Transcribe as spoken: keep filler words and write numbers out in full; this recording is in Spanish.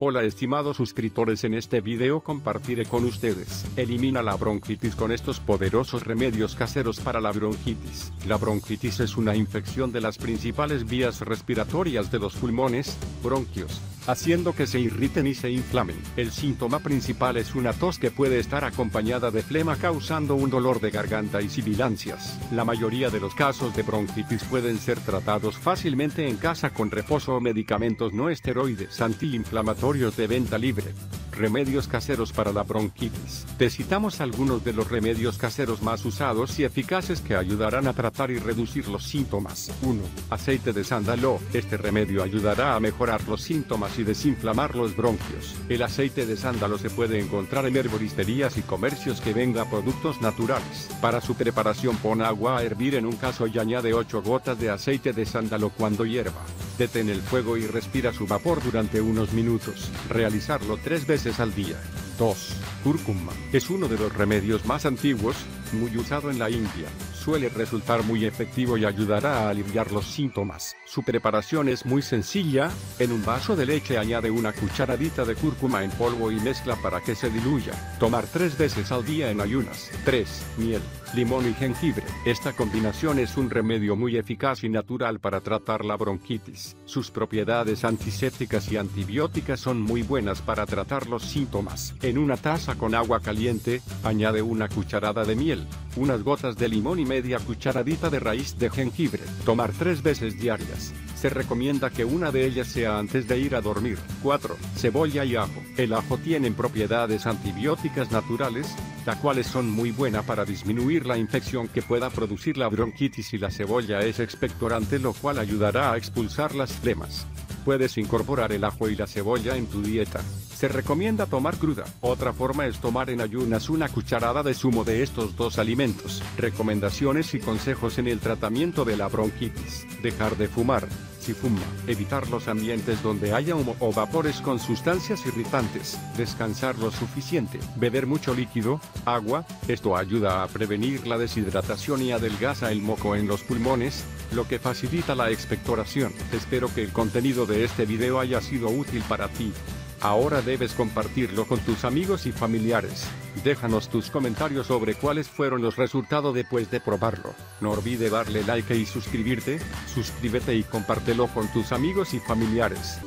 Hola estimados suscriptores, en este video compartiré con ustedes, elimina la bronquitis con estos poderosos remedios caseros para la bronquitis. La bronquitis es una infección de las principales vías respiratorias de los pulmones, bronquios, haciendo que se irriten y se inflamen. El síntoma principal es una tos que puede estar acompañada de flema causando un dolor de garganta y sibilancias. La mayoría de los casos de bronquitis pueden ser tratados fácilmente en casa con reposo o medicamentos no esteroides antiinflamatorios de venta libre. Remedios caseros para la bronquitis. Te citamos algunos de los remedios caseros más usados y eficaces que ayudarán a tratar y reducir los síntomas. uno. Aceite de sándalo. Este remedio ayudará a mejorar los síntomas y desinflamar los bronquios. El aceite de sándalo se puede encontrar en herboristerías y comercios que venda productos naturales. Para su preparación, pon agua a hervir en un cazo y añade ocho gotas de aceite de sándalo cuando hierva. Detén el fuego y respira su vapor durante unos minutos. Realizarlo tres veces al día. dos. Cúrcuma. Es uno de los remedios más antiguos, muy usado en la India. Suele resultar muy efectivo y ayudará a aliviar los síntomas. Su preparación es muy sencilla. En un vaso de leche añade una cucharadita de cúrcuma en polvo y mezcla para que se diluya. Tomar tres veces al día en ayunas. tres. Miel, limón y jengibre. Esta combinación es un remedio muy eficaz y natural para tratar la bronquitis. Sus propiedades antisépticas y antibióticas son muy buenas para tratar los síntomas. En una taza con agua caliente, añade una cucharada de miel, unas gotas de limón y media cucharadita de raíz de jengibre. Tomar tres veces diarias. Se recomienda que una de ellas sea antes de ir a dormir. cuatro. Cebolla y ajo. El ajo tiene propiedades antibióticas naturales, las cuales son muy buenas para disminuir la infección que pueda producir la bronquitis, y la cebolla es expectorante, lo cual ayudará a expulsar las flemas. Puedes incorporar el ajo y la cebolla en tu dieta. Se recomienda tomar cruda. Otra forma es tomar en ayunas una cucharada de zumo de estos dos alimentos. Recomendaciones y consejos en el tratamiento de la bronquitis. Dejar de fumar. Si fuma, evitar los ambientes donde haya humo o vapores con sustancias irritantes. Descansar lo suficiente. Beber mucho líquido, agua. Esto ayuda a prevenir la deshidratación y adelgaza el moco en los pulmones, lo que facilita la expectoración. Espero que el contenido de este video haya sido útil para ti. Ahora debes compartirlo con tus amigos y familiares. Déjanos tus comentarios sobre cuáles fueron los resultados después de probarlo. No olvides darle like y suscribirte. Suscríbete y compártelo con tus amigos y familiares.